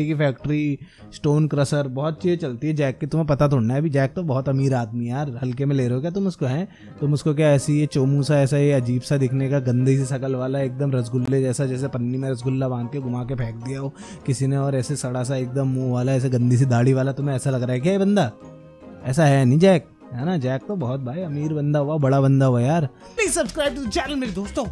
मिट्टी की factory, stone crusher, बहुत चीज़ें चलती है जैक की। तुम्हें पता थोड़ा है अभी, जैक तो बहुत अमीर आदमी है यार, हल्के में ले रहे हो क्या तुम उसको? हैं तुम उसको क्या ऐसी ये चोमू सा, ऐसा ये अजीब सा दिखने का, गंदी सी शकल वाला, एकदम रसगुल्ले जैसा, जैसे पन्नी में रसगुल्ला बांध के घुमा के फेंक दिया हो किसी ने, और ऐसे सड़ा सा एकदम मुँह वाला, ऐसे गंदी सी दाढ़ी वाला, तुम्हें ऐसा लग रहा है क्या ये बंदा? ऐसा है नहीं जैक, है ना? जैक तो बहुत भाई अमीर बंदा हुआ, बड़ा बंदा हुआ यार। Please subscribe to the channel मेरे दोस्तों।